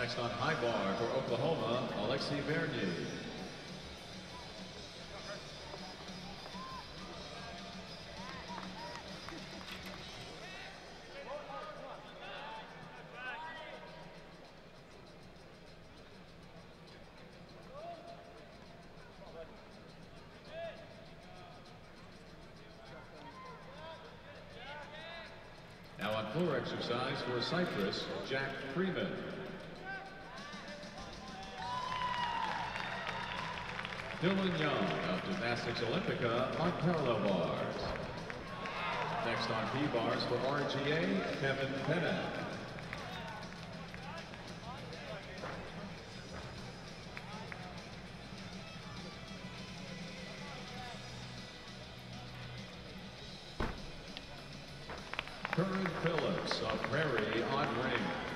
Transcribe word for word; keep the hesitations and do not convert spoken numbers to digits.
Next on High Bar for Oklahoma, Alexi Vernier. Now on floor exercise for Cyprus, Jack Freeman. Dylan Young of Gymnastics Olympica on parallel bars. Next on B bars for R G A, Kevin Pennant. Curran Phillips of Prairie on ring.